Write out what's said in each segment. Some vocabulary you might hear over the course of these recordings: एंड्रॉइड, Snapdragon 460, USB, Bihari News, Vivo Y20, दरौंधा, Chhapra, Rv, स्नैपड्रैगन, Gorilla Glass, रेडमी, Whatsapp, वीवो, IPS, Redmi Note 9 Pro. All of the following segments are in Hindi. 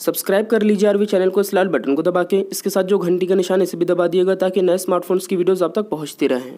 सब्सक्राइब कर लीजिए आरवी चैनल को इस लाल बटन को दबा के, इसके साथ जो घंटी का निशान इसे भी दबा दिएगा ताकि नए स्मार्टफोन्स की वीडियोस आप तक पहुंचती रहें।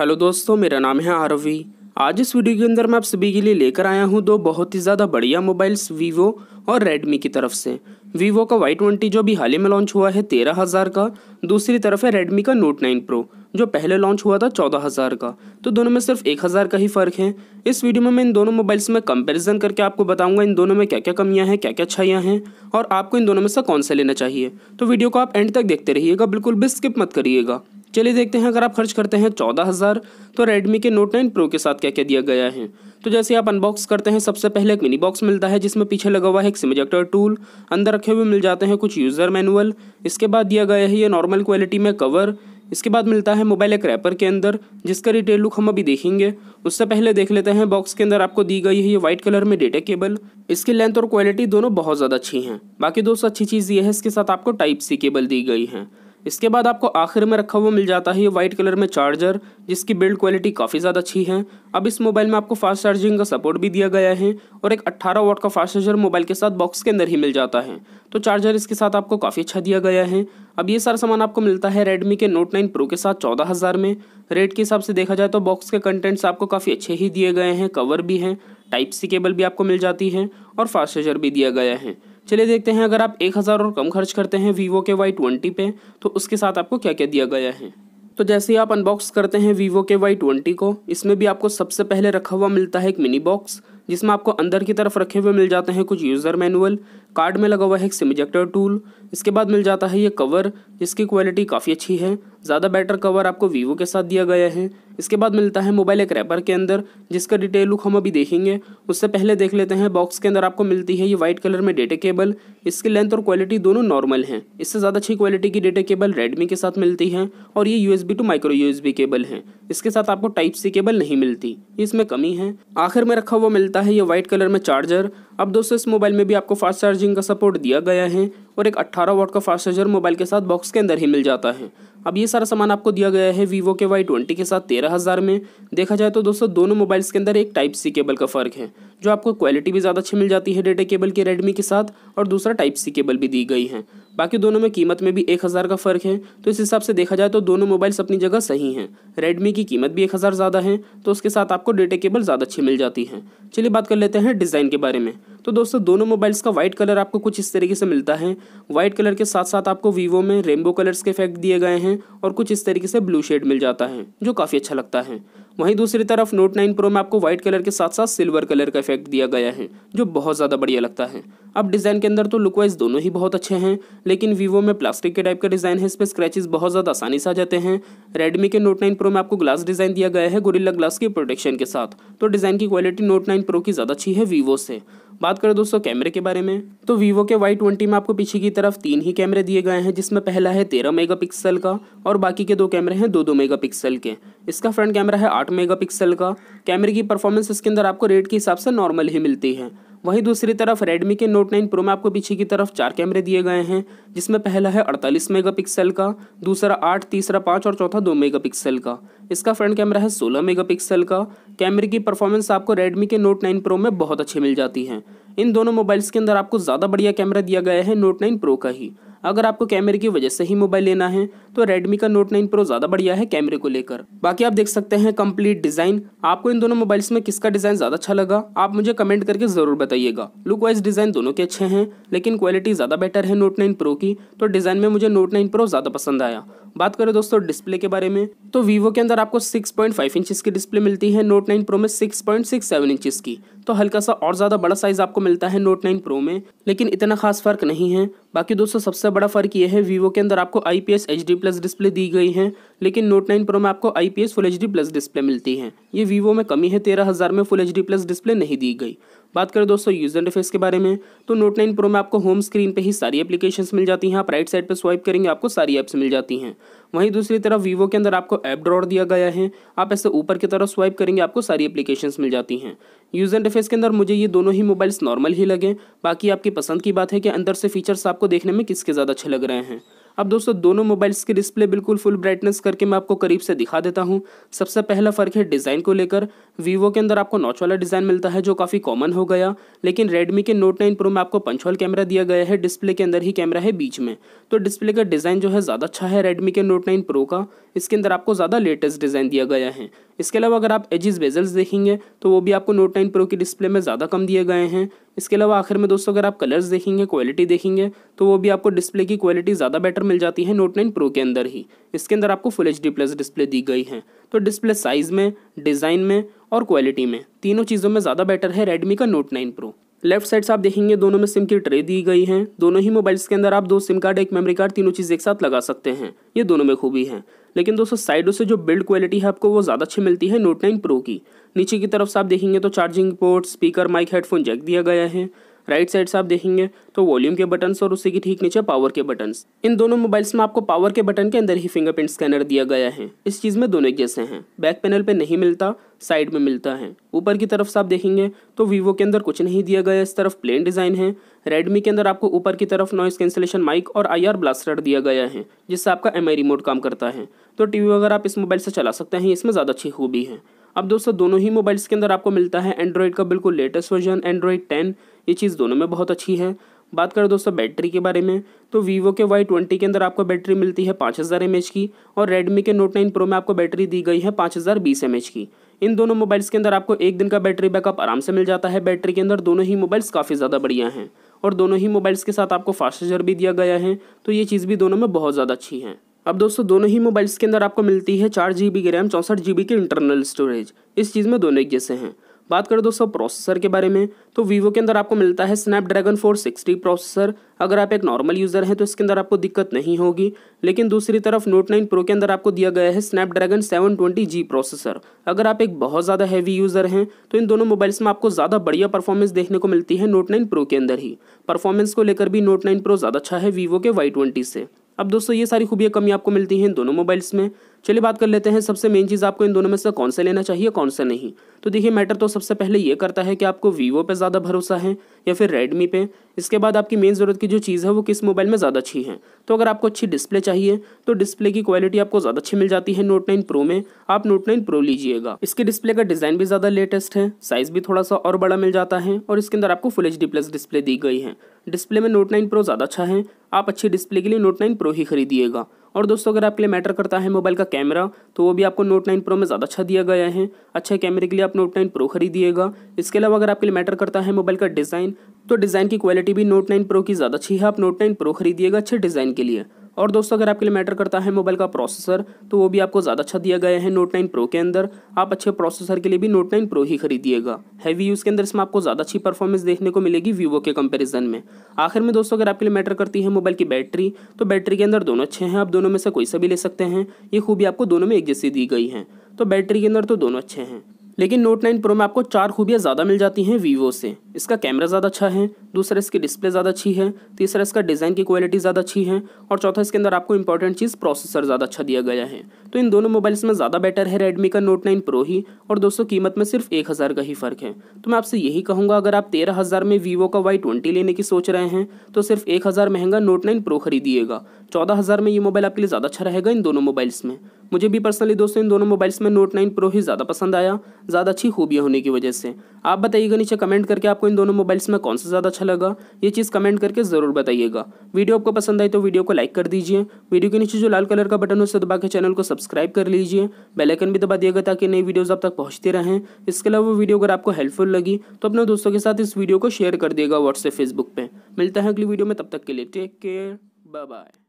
हेलो दोस्तों, मेरा नाम है आरवी। आज इस वीडियो के अंदर मैं आप सभी के लिए लेकर आया हूं दो बहुत ही ज़्यादा बढ़िया मोबाइल्स वीवो और रेडमी की तरफ से। वीवो का Y20 जो भी हाल ही में लॉन्च हुआ है 13,000 का, दूसरी तरफ है रेडमी का नोट 9 प्रो जो पहले लॉन्च हुआ था 14,000 का, तो दोनों में सिर्फ 1,000 का ही फ़र्क है। इस वीडियो में मैं इन दोनों मोबाइल्स में कंपैरिजन करके आपको बताऊंगा इन दोनों में क्या क्या कमियां हैं, क्या क्या अच्छाइयाँ हैं और आपको इन दोनों में से कौन सा लेना चाहिए। तो वीडियो को आप एंड तक देखते रहिएगा, बिल्कुल भी स्किप मत करिएगा। चलिए देखते हैं, अगर आप खर्च करते हैं 14,000 तो रेडमी के नोट 9 प्रो के साथ क्या क्या दिया गया है। तो जैसे आप अनबॉक्स करते हैं, सबसे पहले एक मिनी बॉक्स मिलता है जिसमें पीछे लगा हुआ है एक सिम इजेक्टर टूल, अंदर रखे हुए मिल जाते हैं कुछ यूज़र मैनुअल। इसके बाद दिया गया है ये नॉर्मल क्वालिटी में कवर। इसके बाद मिलता है मोबाइल एक रैपर के अंदर जिसका रिटेल लुक हम अभी देखेंगे। उससे पहले देख लेते हैं बॉक्स के अंदर आपको दी गई है ये वाइट कलर में डेटा केबल। इसकी लेंथ और क्वालिटी दोनों बहुत ज़्यादा अच्छी हैं। बाकी दोस्तों अच्छी चीज़ ये है इसके साथ आपको टाइप सी केबल दी गई है। इसके बाद आपको आखिर में रखा हुआ मिल जाता है ये वाइट कलर में चार्जर जिसकी बिल्ड क्वालिटी काफ़ी ज़्यादा अच्छी है। अब इस मोबाइल में आपको फास्ट चार्जिंग का सपोर्ट भी दिया गया है और एक 18 वाट का फास्ट चार्जर मोबाइल के साथ बॉक्स के अंदर ही मिल जाता है, तो चार्जर इसके साथ आपको काफ़ी अच्छा दिया गया है। अब ये सारा सामान आपको मिलता है रेडमी के नोट 9 प्रो के साथ 14,000 में। रेट के हिसाब से देखा जाए तो बॉक्स के कंटेंट्स आपको काफ़ी अच्छे ही दिए गए हैं, कवर भी हैं, टाइप सी केबल भी आपको मिल जाती है और फास्ट चार्जर भी दिया गया है। चलिए देखते हैं, अगर आप 1,000 और कम खर्च करते हैं वीवो के Y20 पे तो उसके साथ आपको क्या क्या दिया गया है। तो जैसे ही आप अनबॉक्स करते हैं वीवो के Y20 को, इसमें भी आपको सबसे पहले रखा हुआ मिलता है एक मिनी बॉक्स जिसमें आपको अंदर की तरफ रखे हुए मिल जाते हैं कुछ यूज़र मैनुअल, कार्ड में लगा हुआ है एक सिम इजेक्टर टूल। इसके बाद मिल जाता है ये कवर जिसकी क्वालिटी काफ़ी अच्छी है, ज़्यादा बेटर कवर आपको वीवो के साथ दिया गया है। इसके बाद मिलता है मोबाइल एक रैपर के अंदर जिसका डिटेल लुक हम अभी देखेंगे। उससे पहले देख लेते हैं बॉक्स के अंदर आपको मिलती है ये वाइट कलर में डेटा केबल। इसकी लेंथ और क्वालिटी दोनों नॉर्मल हैं, इससे ज़्यादा अच्छी क्वालिटी की डेटा केबल रेडमी के साथ मिलती है और ये USB to micro USB cable है, इसके साथ आपको टाइप सी केबल नहीं मिलती, इसमें कमी है। आखिर में रखा हुआ मिलता है ये वाइट कलर में चार्जर। अब दोस्तों इस मोबाइल में भी आपको फास्ट चार्जिंग का सपोर्ट दिया गया है और एक 18 वाट का फास्ट चार्जर मोबाइल के साथ बॉक्स के अंदर ही मिल जाता है। अब ये सारा सामान आपको दिया गया है वीवो के Y20 के साथ 13,000 में। देखा जाए तो दोस्तों दोनों मोबाइल्स के अंदर एक टाइप सी केबल का फ़र्क है, जो आपको क्वालिटी भी ज़्यादा अच्छी मिल जाती है डेटा केबल के रेडमी के साथ और दूसरा टाइप सी केबल भी दी गई है। बाकी दोनों में कीमत में भी 1,000 का फ़र्क है, तो इस हिसाब से देखा जाए तो दोनों मोबाइल्स अपनी जगह सही हैं। रेडमी की कीमत भी 1,000 ज़्यादा है, तो उसके साथ आपको डेटा केबल ज़्यादा अच्छी मिल जाती है। चलिए बात कर लेते हैं डिज़ाइन के बारे में। तो दोस्तों दोनों मोबाइल्स का वाइट कलर आपको कुछ इस तरीके से मिलता है। वाइट कलर के साथ साथ आपको वीवो में रेनबो कलर्स के इफेक्ट दिए गए हैं और कुछ इस तरीके से ब्लू शेड मिल जाता है जो काफ़ी अच्छा लगता है। वहीं दूसरी तरफ नोट 9 प्रो में आपको व्हाइट कलर के साथ साथ सिल्वर कलर का इफेक्ट दिया गया है जो बहुत ज़्यादा बढ़िया लगता है। अब डिज़ाइन के अंदर तो लुक वाइज दोनों ही बहुत अच्छे हैं, लेकिन वीवो में प्लास्टिक के टाइप का डिज़ाइन है, इस पर स्क्रैचेस बहुत ज़्यादा आसानी से आ जाते हैं। रेडमी के नोट 9 प्रो में आपको ग्लास डिज़ाइन दिया गया है गोरिल्ला ग्लास के प्रोटेक्शन के साथ, तो डिज़ाइन की क्वालिटी नोट 9 प्रो की ज़्यादा अच्छी है वीवो से। बात करें दोस्तों कैमरे के बारे में, तो वीवो के Y20 में आपको पीछे की तरफ 3 ही कैमरे दिए गए हैं, जिसमें पहला है 13 मेगापिक्सल का और बाकी के 2 कैमरे हैं 2-2 मेगापिक्सल के। इसका फ्रंट कैमरा है 8 मेगापिक्सल का। कैमरे की परफॉर्मेंस इसके अंदर आपको रेट के हिसाब से नॉर्मल ही मिलती है। वहीं दूसरी तरफ रेडमी के नोट 9 प्रो में आपको पीछे की तरफ 4 कैमरे दिए गए हैं, जिसमें पहला है 48 मेगापिक्सल का, दूसरा 8, तीसरा 5 और चौथा 2 मेगापिक्सल का। इसका फ्रंट कैमरा है 16 मेगापिक्सल का। कैमरे की परफॉर्मेंस आपको रेडमी के नोट 9 प्रो में बहुत अच्छी मिल जाती है। इन दोनों मोबाइल्स के अंदर आपको ज़्यादा बढ़िया कैमरा दिया गया है नोट 9 प्रो का ही। अगर आपको कैमरे की वजह से ही मोबाइल लेना है तो रेडमी का नोट 9 प्रो ज़्यादा बढ़िया है कैमरे को लेकर। बाकी आप देख सकते हैं कंप्लीट डिज़ाइन। आपको इन दोनों मोबाइल्स में किसका डिज़ाइन ज़्यादा अच्छा लगा आप मुझे कमेंट करके ज़रूर बताइएगा। लुक वाइज डिज़ाइन दोनों के अच्छे हैं, लेकिन क्वालिटी ज़्यादा बेटर है नोट 9 प्रो की, तो डिज़ाइन में मुझे नोट 9 प्रो ज़्यादा पसंद आया। बात करें दोस्तों डिस्प्ले के बारे में, तो वीवो के अंदर आपको 6.5 इंचेस की डिस्प्ले मिलती है, नोट 9 प्रो में 6.67 इंचेस की, तो हल्का सा और ज़्यादा बड़ा साइज़ आपको मिलता है नोट 9 प्रो में, लेकिन इतना खास फ़र्क नहीं है। बाकी दोस्तों सबसे बड़ा फ़र्क ये है वीवो के अंदर आपको IPS HD प्लस डिस्प्ले दी गई है, लेकिन नोट 9 प्रो में आपको IPS Full HD plus display मिलती है। ये वीवो में कमी है, 13,000 में Full HD प्लस डिस्प्ले नहीं दी गई। बात करें दोस्तों यूज़र इंटरफेस के बारे में, तो नोट 9 प्रो में आपको होम स्क्रीन पे ही सारी एप्लीकेशंस मिल जाती हैं, आप राइट साइड पे स्वाइप करेंगे आपको सारी ऐप्स मिल जाती हैं। वहीं दूसरी तरफ वीवो के अंदर आपको ऐप ड्रॉर दिया गया है, आप ऐसे ऊपर की तरफ स्वाइप करेंगे आपको सारी एप्लीकेशंस मिल जाती हैं। यूज़र इंटरफेस के अंदर मुझे ये दोनों ही मोबाइल्स नॉर्मल ही लगे, बाकी आपकी पसंद की बात है कि अंदर से फीचर्स आपको देखने में किसके ज़्यादा अच्छे लग रहे हैं। अब दोस्तों दोनों मोबाइल्स की डिस्प्ले बिल्कुल फुल ब्राइटनेस करके मैं आपको करीब से दिखा देता हूं। सबसे पहला फ़र्क है डिज़ाइन को लेकर। वीवो के अंदर आपको नॉच वाला डिज़ाइन मिलता है जो काफ़ी कॉमन हो गया, लेकिन रेडमी के नोट 9 प्रो में आपको पंच होल कैमरा दिया गया है, डिस्प्ले के अंदर ही कैमरा है बीच में, तो डिस्प्ले का डिज़ाइन जो है ज़्यादा अच्छा है रेडमी के नोट 9 प्रो का। इसके अंदर आपको ज़्यादा लेटेस्ट डिज़ाइन दिया गया है। इसके अलावा अगर आप एजिस बेजल्स देखेंगे तो वो भी आपको नोट 9 प्रो की डिस्प्ले में ज़्यादा कम दिए गए हैं। इसके अलावा आखिर में दोस्तों अगर आप कलर्स देखेंगे, क्वालिटी देखेंगे, तो वो भी आपको डिस्प्ले की क्वालिटी ज़्यादा बेटर मिल जाती है नोट 9 प्रो के अंदर ही। इसके अंदर आपको फुल HD प्लस डिस्प्ले दी गई है, तो डिस्प्ले साइज़ में, डिज़ाइन में और क्वालिटी में, तीनों चीज़ों में ज़्यादा बेटर है रेडमी का नोट 9 प्रो। लेफ्ट साइड से आप देखेंगे दोनों में सिम की ट्रे दी गई हैं। दोनों ही मोबाइल्स के अंदर आप 2 सिम कार्ड, 1 मेमोरी कार्ड, तीनों चीज़ एक साथ लगा सकते हैं, ये दोनों में खूबी है। लेकिन दोस्तों साइडों से जो बिल्ड क्वालिटी है आपको वो ज़्यादा अच्छी मिलती है नोट 9 प्रो की। नीचे की तरफ से आप देखेंगे तो charging port, speaker, mic, headphone jack दिया गया है। राइट साइड से आप देखेंगे तो वॉल्यूम के बटन्स और उसी के ठीक नीचे पावर के बटन्स। इन दोनों मोबाइल्स में आपको पावर के बटन के अंदर ही फिंगरप्रिंट स्कैनर दिया गया है। इस चीज़ में दोनों एक जैसे हैं, बैक पैनल पे नहीं मिलता, साइड में मिलता है। ऊपर की तरफ से आप देखेंगे तो वीवो के अंदर कुछ नहीं दिया गया, इस तरफ प्लेन डिज़ाइन है। रेडमी के अंदर आपको ऊपर की तरफ नॉइस कैंसिलेशन माइक और IR ब्लास्टर दिया गया है, जिससे आपका MI रिमोट काम करता है, तो टीवी वगैरह आप इस मोबाइल से चला सकते हैं, इसमें ज़्यादा अच्छी खूबी है। अब दोस्तों दोनों ही मोबाइल्स के अंदर आपको मिलता है एंड्रॉइड का बिल्कुल लेटेस्ट वर्जन एंड्रॉइड 10, ये चीज़ दोनों में बहुत अच्छी है। बात करें दोस्तों बैटरी के बारे में तो वीवो के Y20 के अंदर आपको बैटरी मिलती है 5000 mAh की, और रेडमी के नोट 9 प्रो में आपको बैटरी दी गई है 5020 mAh की। इन दोनों मोबाइल्स के अंदर आपको 1 दिन का बैटरी बैकअप आराम से मिल जाता है। बैटरी के अंदर दोनों ही मोबाइल्स काफ़ी ज़्यादा बढ़िया हैं, और दोनों ही मोबाइल्स के साथ आपको फास्ट चार्जर भी दिया गया है, तो ये चीज़ भी दोनों में बहुत ज़्यादा अच्छी है। अब दोस्तों दोनों ही मोबाइल्स के अंदर आपको मिलती है 4GB की RAM, 64GB की इंटरनल स्टोरेज, इस चीज़ में दोनों एक जैसे हैं। बात करें दोस्तों प्रोसेसर के बारे में तो वीवो के अंदर आपको मिलता है स्नैपड्रैगन 460 प्रोसेसर। अगर आप एक नॉर्मल यूज़र हैं तो इसके अंदर आपको दिक्कत नहीं होगी, लेकिन दूसरी तरफ नोट 9 प्रो के अंदर आपको दिया गया है स्नैपड्रैगन 720G प्रोसेसर। अगर आप एक बहुत ज़्यादा हैवी यूज़र हैं तो इन दोनों मोबाइल्स में आपको ज़्यादा बढ़िया परफॉर्मेंस देखने को मिलती है नोट 9 प्रो के अंदर ही। परफॉर्मेंस को लेकर भी नोट 9 प्रो ज़्यादा अच्छा है वीवो के Y20 से। अब दोस्तों ये सारी खूबियाँ कमी आपको मिलती हैं इन दोनों मोबाइल्स में। चलिए बात कर लेते हैं सबसे मेन चीज़ आपको इन दोनों में से कौन सा लेना चाहिए कौन सा नहीं। तो देखिए मैटर तो सबसे पहले ये करता है कि आपको वीवो पे ज़्यादा भरोसा है या फिर रेडमी पे। इसके बाद आपकी मेन ज़रूरत की जो चीज़ है वो किस मोबाइल में ज़्यादा अच्छी है। तो अगर आपको अच्छी डिस्प्ले चाहिए तो डिस्प्ले की क्वालिटी आपको ज़्यादा अच्छी मिल जाती है नोट 9 प्रो में, आप नोट 9 प्रो लीजिएगा। इसके डिस्प्ले का डिज़ाइन भी ज़्यादा लेटेस्ट है, साइज़ भी थोड़ा सा और बड़ा मिल जाता है, और इसके अंदर आपको फुल HD प्लस डिस्प्ले दी गई है। डिस्प्ले में नोट 9 प्रो ज़्यादा अच्छा है, आप अच्छी डिस्प्ले के लिए नोट 9 प्रो ही खरीदिएगा। और दोस्तों अगर आपके लिए मैटर करता है मोबाइल का कैमरा तो वो भी आपको नोट 9 प्रो में ज़्यादा अच्छा दिया गया है, अच्छे कैमरे के लिए आप नोट 9 प्रो खरीदिएगा। इसके अलावा अगर आपके लिए मैटर करता है मोबाइल का डिज़ाइन तो डिज़ाइन की क्वालिटी भी नोट 9 प्रो की ज़्यादा अच्छी है, आप नोट 9 प्रो खरीदिएगा अच्छे डिज़ाइन के लिए। और दोस्तों अगर आपके लिए मैटर करता है मोबाइल का प्रोसेसर तो वो भी आपको ज़्यादा अच्छा दिया गया है नोट 9 प्रो के अंदर, आप अच्छे प्रोसेसर के लिए भी नोट 9 प्रो ही खरीदिएगा। हैवी यूज़ के अंदर इसमें आपको ज़्यादा अच्छी परफॉर्मेंस देखने को मिलेगी वीवो के कंपैरिजन में। आखिर में दोस्तों अगर आपके लिए मैटर करती है मोबाइल की बैटरी तो बैटरी के अंदर दोनों अच्छे हैं, आप दोनों में से कोई सा भी ले सकते हैं, ये खूबी आपको दोनों में एक जैसी दी गई है। तो बैटरी के अंदर तो दोनों अच्छे हैं, लेकिन नोट 9 प्रो में आपको 4 खूबियाँ ज़्यादा मिल जाती हैं वीवो से। इसका कैमरा ज़्यादा अच्छा है, दूसरा इसकी डिस्प्ले ज़्यादा अच्छी है, तीसरा इसका डिज़ाइन की क्वालिटी ज़्यादा अच्छी है, और चौथा इसके अंदर आपको इंपॉर्टेंट चीज़ प्रोसेसर ज़्यादा अच्छा दिया गया है। तो इन दोनों मोबाइल्स में ज़्यादा बेटर है रेडमी का नोट 9 प्रो ही, और दोस्तों कीमत में सिर्फ 1000 का ही फ़र्क है। तो मैं आपसे यही कहूँगा अगर आप 13000 में वीवो का Y20 लेने की सोच रहे हैं तो सिर्फ 1000 महंगा नोट 9 प्रो खरीदिएगा। 14000 में ये मोबाइल आपके लिए ज़्यादा अच्छा रहेगा इन दोनों मोबाइल्स में। मुझे भी पर्सनली दोस्तों इन दोनों मोबाइल्स में नोट 9 प्रो ही ज़्यादा पसंद आया, ज़्यादा अच्छी खूबियाँ होने की वजह से। आप बताइएगा नीचे कमेंट करके आपको इन दोनों मोबाइल्स में कौन सा ज़्यादा अच्छा लगा, ये चीज़ कमेंट करके ज़रूर बताइएगा। वीडियो आपको पसंद आई तो वीडियो को लाइक कर दीजिए, वीडियो के नीचे जो लाल कलर का बटन है उसे दबा के चैनल को सब्सक्राइब कर लीजिए, बेल आइकन भी दबा दिएगा ताकि नई वीडियोज़ आप तक पहुँचती रहें। इसके अलावा वीडियो अगर आपको हेल्पफुल लगी तो अपने दोस्तों के साथ इस वीडियो को शेयर कर दिएगा व्हाट्सएप, फेसबुक पर। मिलता है अगली वीडियो में, तब तक के लिए टेक केयर, बाय बाय।